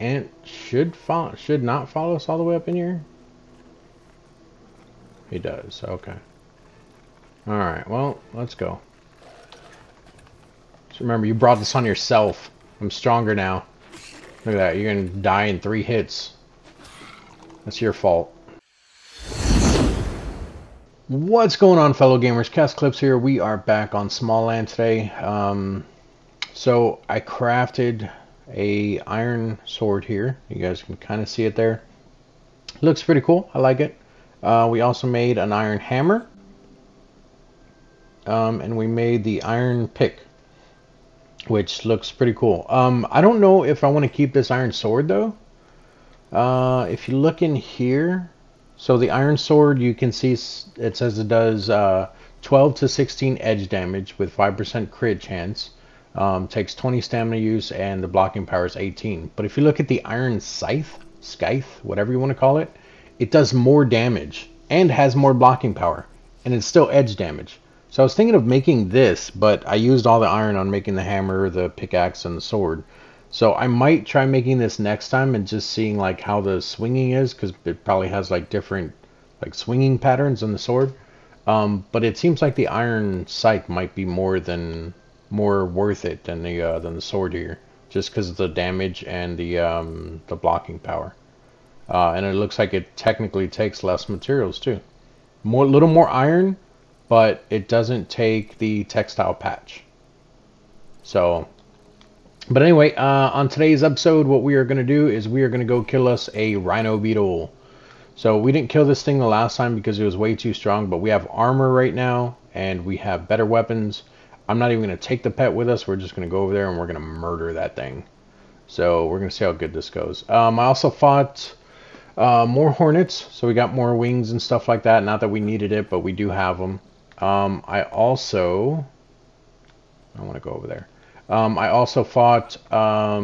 and it should not follow us all the way up in here. He does. Okay. All right. Well, let's go. Just remember, you brought this on yourself. I'm stronger now. Look at that. You're gonna die in 3 hits. That's your fault. What's going on, fellow gamers? ChaosEclipse here. We are back on Small Land today. So I crafted a iron sword here. You guys can kind of see it there. It looks pretty cool. I like it. We also made an iron hammer. And we made the iron pick, which looks pretty cool. I don't know if I want to keep this iron sword though. If you look in here, so the iron sword, you can see it says it does 12 to 16 edge damage with 5% crit chance. Takes 20 stamina use, and the blocking power is 18. But if you look at the iron scythe, whatever you want to call it, it does more damage and has more blocking power, and it's still edge damage. So I was thinking of making this, but I used all the iron on making the hammer, the pickaxe, and the sword. So I might try making this next time and just seeing like how the swinging is, because it probably has like different like swinging patterns on the sword. But it seems like the iron scythe might be more worth it than the sword here, just because of the damage and the blocking power. And it looks like it technically takes less materials too. A little more iron, but it doesn't take the textile patch. So, but anyway, on today's episode, what we are going to do is we are going to go kill us a rhino beetle. So we didn't kill this thing the last time because it was way too strong, but we have armor right now and we have better weapons. I'm not even going to take the pet with us. We're just going to go over there and we're going to murder that thing. So we're going to see how good this goes. I also fought more hornets, so we got more wings and stuff like that. Not that we needed it, but we do have them. I want to go over there. I also fought, what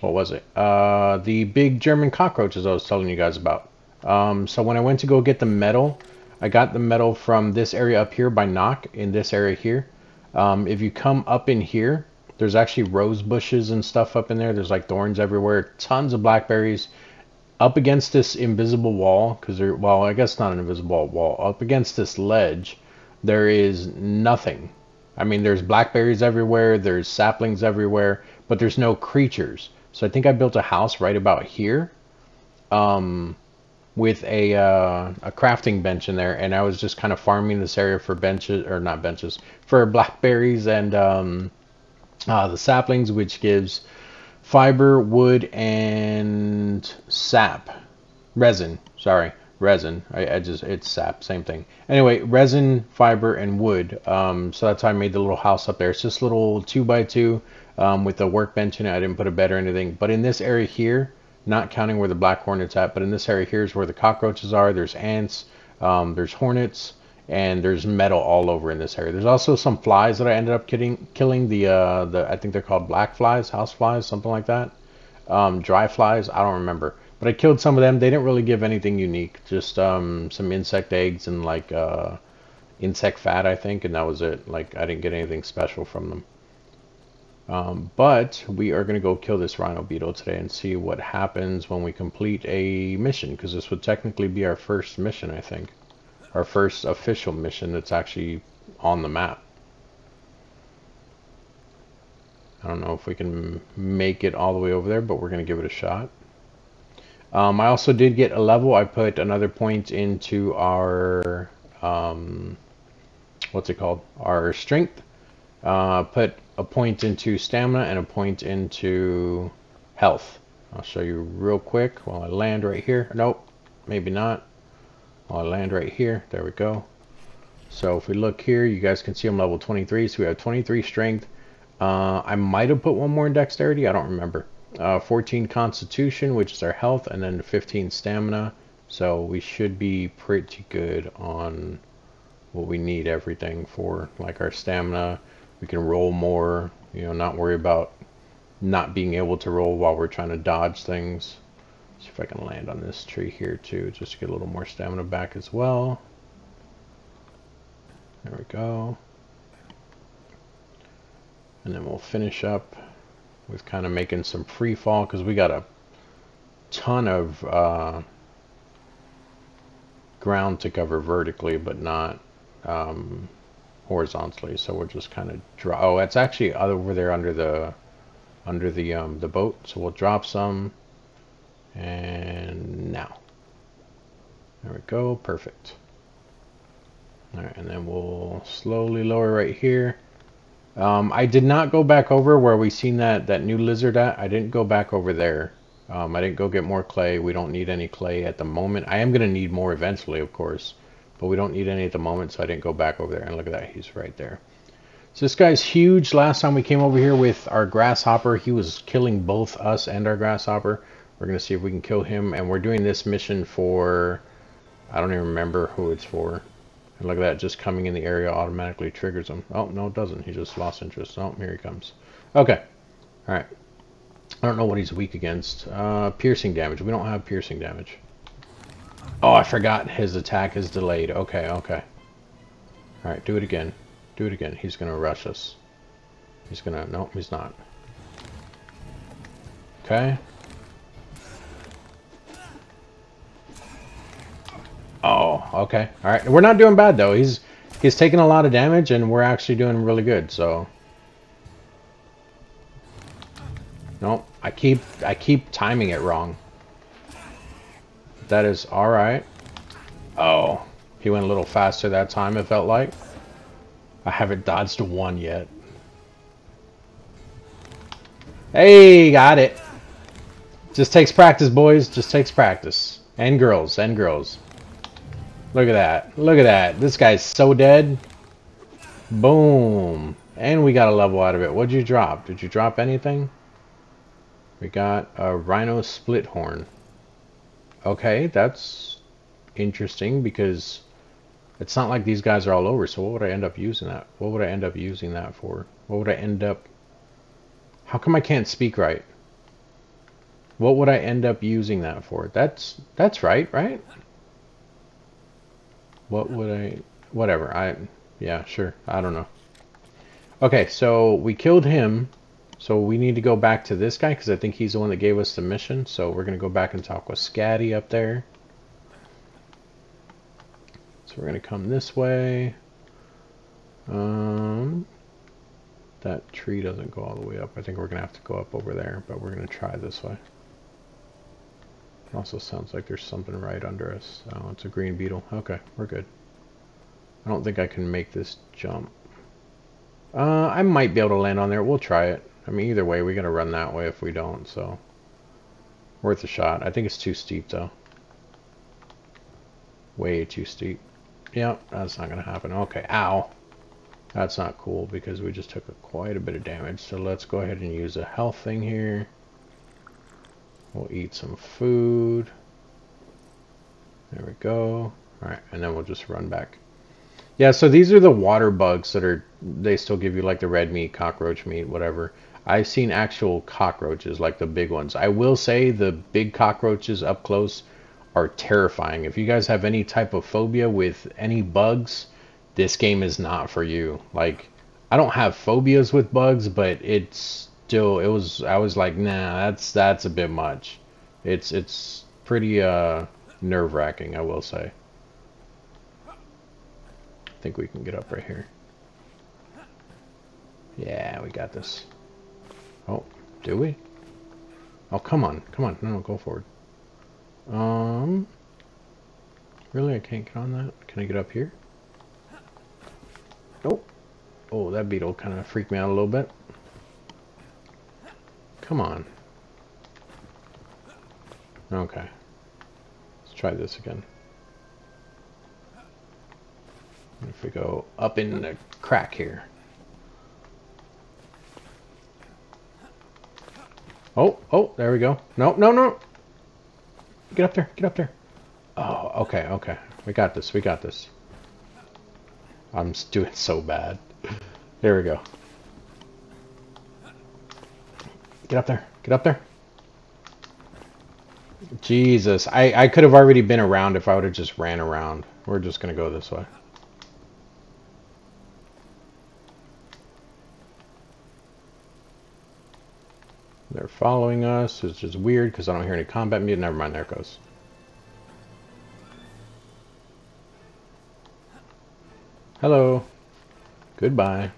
was it? The big German cockroaches I was telling you guys about. So when I went to go get the medal, I got the medal from this area up here by Noc, in this area here. If you come up in here, there's actually rose bushes and stuff up in there. There's like thorns everywhere, tons of blackberries. Up against this invisible wall, because there, well, I guess not an invisible wall, up against this ledge, there is nothing. I mean, there's blackberries everywhere, there's saplings everywhere, but there's no creatures. So I think I built a house right about here with a crafting bench in there, and I was just kind of farming this area for benches, or not benches, for blackberries and the saplings, which gives fiber, wood, and sap. Resin. Sorry. Resin. It's sap. Same thing. Anyway, resin, fiber, and wood. So that's how I made the little house up there. It's just a little 2x2 with a workbench in it. I didn't put a bed or anything. But in this area here, not counting where the black hornet's at, but in this area here is where the cockroaches are. There's ants. There's hornets. And there's metal all over in this area. There's also some flies that I ended up killing. The I think they're called black flies, house flies, something like that. Dry flies, I don't remember. But I killed some of them. They didn't really give anything unique. Just some insect eggs and like insect fat, I think. And that was it. Like I didn't get anything special from them. But we are going to go kill this rhino beetle today and see what happens when we complete a mission. Because this would technically be our first mission, I think. Our first official mission that's actually on the map. I don't know if we can make it all the way over there, but we're going to give it a shot. I also did get a level. I put another point into our, what's it called? Our strength. Put a point into stamina and a point into health. I'll show you real quick while I land right here. Nope, maybe not. I'll land right here. There we go. So if we look here, you guys can see I'm level 23. So we have 23 strength. I might have put one more in dexterity. I don't remember. 14 constitution, which is our health, and then 15 stamina. So we should be pretty good on what we need everything for, like our stamina. We can roll more, you know, not worry about not being able to roll while we're trying to dodge things. See if I can land on this tree here too, just to get a little more stamina back as well. There we go. And then we'll finish up with kind of making some free fall, because we got a ton of ground to cover vertically, but not horizontally. So we're just kind of draw. Oh, it's actually over there under the boat. So we'll drop some, and now there we go, perfect. All right, and then we'll slowly lower right here. I did not go back over where we seen that new lizard at. I didn't go back over there. I didn't go get more clay. We don't need any clay at the moment. I am going to need more eventually, of course, but we don't need any at the moment, so I didn't go back over there. And look at that, he's right there. So this guy's huge. Last time we came over here with our grasshopper, he was killing both us and our grasshopper. We're going to see if we can kill him, and we're doing this mission for, I don't even remember who it's for. And look at that, just coming in the area automatically triggers him. Oh, no, it doesn't. He just lost interest. Oh, here he comes. Okay. All right. I don't know what he's weak against. Piercing damage. We don't have piercing damage. Oh, I forgot his attack is delayed. Okay, okay. All right, do it again. Do it again. He's going to rush us. He's going to... No, he's not. Okay. Oh, okay. All right. We're not doing bad, though. He's taking a lot of damage, and we're actually doing really good, so... Nope. I keep timing it wrong. That is all right. Oh. He went a little faster that time, it felt like. I haven't dodged one yet. Hey, got it. Just takes practice, boys. Just takes practice. And girls. And girls. Look at that. Look at that. This guy's so dead. Boom. And we got a level out of it. What'd you drop? Did you drop anything? We got a Rhino Splithorn. Okay, that's interesting because it's not like these guys are all over. So what would I end up using that? What would I end up using that for? What would I end up... How come I can't speak right? What would I end up using that for? That's right, right? What would I... Whatever. Yeah, sure. I don't know. Okay, so we killed him. So we need to go back to this guy because I think he's the one that gave us the mission. So we're going to go back and talk with Skadi up there. So we're going to come this way. That tree doesn't go all the way up. I think we're going to have to go up over there, but we're going to try this way. It also sounds like there's something right under us. Oh, it's a green beetle. Okay, we're good. I don't think I can make this jump. I might be able to land on there. We'll try it. I mean, either way, we're going to run that way if we don't, so... Worth a shot. I think it's too steep, though. Way too steep. Yep, that's not going to happen. Okay, ow. That's not cool, because we just took quite a bit of damage. So let's go ahead and use a health thing here. We'll eat some food. There we go. Alright, and then we'll just run back. Yeah, so these are the water bugs that are... They still give you, like, the red meat, cockroach meat, whatever. I've seen actual cockroaches, like the big ones. I will say the big cockroaches up close are terrifying. If you guys have any type of phobia with any bugs, this game is not for you. Like, I don't have phobias with bugs, but it's still... I was like, nah, that's a bit much. It's pretty nerve-wracking, I will say. I think we can get up right here. Yeah, we got this. Oh, do we? Oh, come on. Come on. No, go forward. Really, I can't get on that? Can I get up here? Nope. Oh, that beetle kind of freaked me out a little bit. Come on. Okay. Let's try this again. If we go up in the crack here. Oh, oh, there we go. No, no, no. Get up there, get up there. Oh, okay, okay. We got this, we got this. I'm doing so bad. There we go. Get up there, get up there. Jesus, I could have already been around if I would have just ran around. We're just going to go this way. They're following us, which is weird because I don't hear any combat music. Never mind, there it goes. Hello. Goodbye.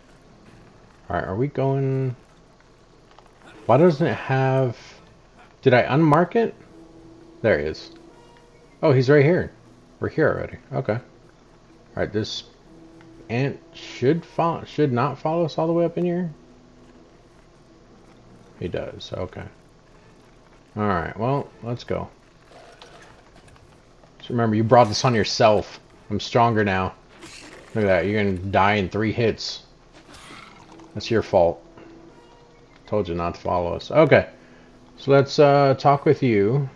Alright, are we going... Why doesn't it have... Did I unmark it? There he is. Oh, he's right here. We're here already. Okay. Alright, this ant should not follow us all the way up in here. He does. Okay. Alright, well, let's go. Just remember, you brought this on yourself. I'm stronger now. Look at that. You're going to die in 3 hits. That's your fault. Told you not to follow us. Okay. So let's talk with you.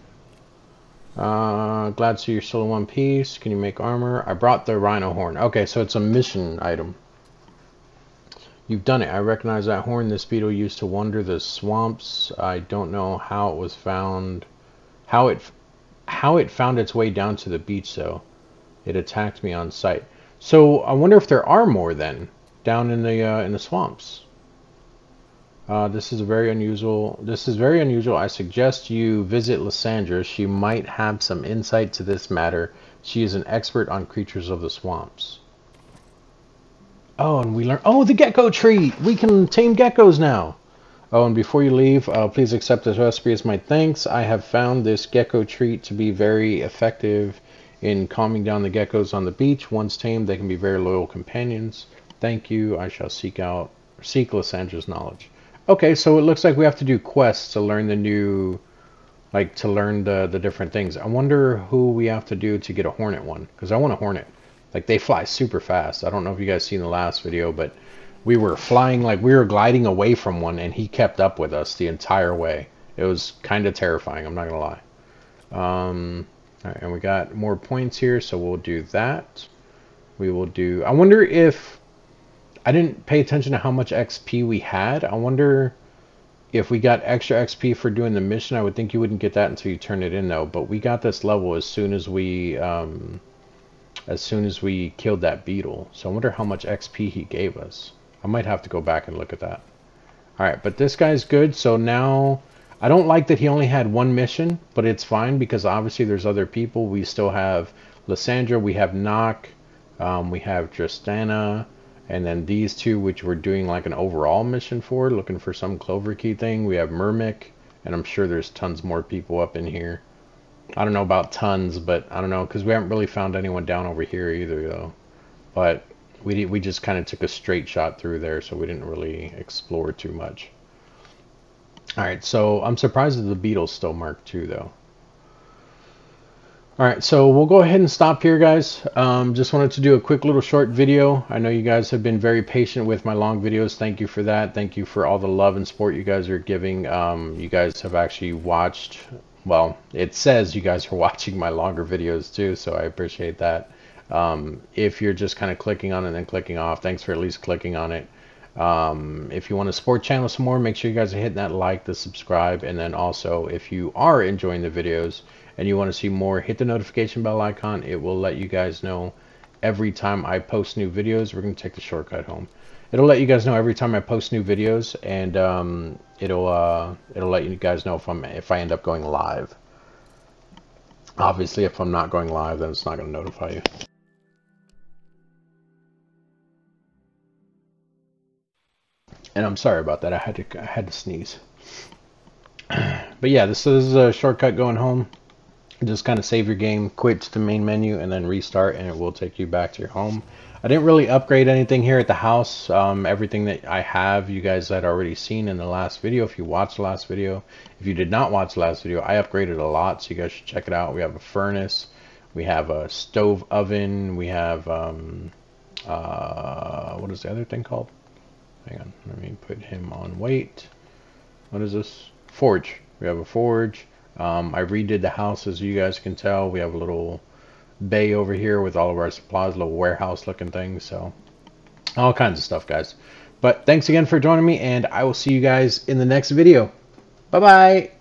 Glad to see you're still in one piece. Can you make armor? I brought the rhino horn. Okay, so it's a mission item. You've done it. I recognize that horn. This beetle used to wander the swamps. I don't know how it was found. How it found its way down to the beach, though. It attacked me on sight. So I wonder if there are more then down in the swamps. This is very unusual. I suggest you visit Lysandra. She might have some insight to this matter. She is an expert on creatures of the swamps. Oh, and we learn... Oh, the gecko treat! We can tame geckos now! Oh, and before you leave, please accept this recipe as my thanks. I have found this gecko treat to be very effective in calming down the geckos on the beach. Once tamed, they can be very loyal companions. Thank you. I shall seek Lysandra's knowledge. Okay, so it looks like we have to do quests to learn the new, like, to learn the different things. I wonder who we have to do to get a hornet one, because I want a hornet. Like, they fly super fast. I don't know if you guys seen the last video, but we were flying, like, we were gliding away from one, and he kept up with us the entire way. It was kind of terrifying, I'm not going to lie. All right, and we got more points here, so we'll do that. We will do, I wonder if... I didn't pay attention to how much XP we had. I wonder if we got extra XP for doing the mission. I would think you wouldn't get that until you turn it in, though. But we got this level as soon as we killed that beetle. So I wonder how much XP he gave us. I might have to go back and look at that. All right, but this guy's good. So now I don't like that he only had 1 mission, but it's fine because obviously there's other people. We still have Lysandra. We have Noc. We have Dristana. And then these 2, which we're doing like an overall mission for, looking for some Clover Key thing. We have Mermic, and I'm sure there's tons more people up in here. I don't know about tons, but I don't know, because we haven't really found anyone down over here either, though. But we just kind of took a straight shot through there, so we didn't really explore too much. All right, so I'm surprised that the beetle's still marked too, though. Alright, so we'll go ahead and stop here, guys. Just wanted to do a quick little short video. I know you guys have been very patient with my long videos. Thank you for that. Thank you for all the love and support you guys are giving. You guys have actually watched, well, it says you guys are watching my longer videos too, so I appreciate that. If you're just kind of clicking on it and then clicking off, thanks for at least clicking on it. If you want to support channel some more, make sure you guys are hitting that like, the subscribe, and then also if you are enjoying the videos and you want to see more, hit the notification bell icon. It will let you guys know every time I post new videos. We're going to take the shortcut home. It'll let you guys know every time I post new videos, and it'll let you guys know if I end up going live. Obviously, if I'm not going live, then it's not going to notify you. And I'm sorry about that. I had to sneeze. But yeah, this is a shortcut going home. Just kind of save your game, quit to the main menu, and then restart, and it will take you back to your home. I didn't really upgrade anything here at the house. Everything that I have, you guys had already seen in the last video. If you watched the last video, if you did not watch the last video, I upgraded a lot, so you guys should check it out. We have a furnace, we have a stove oven, we have what is the other thing called? Hang on, let me put him on wait. What is this? Forge. We have a forge. I redid the house, as you guys can tell. We have a little bay over here with all of our supplies, little warehouse looking things. So all kinds of stuff, guys. But thanks again for joining me, and I will see you guys in the next video. Bye-bye.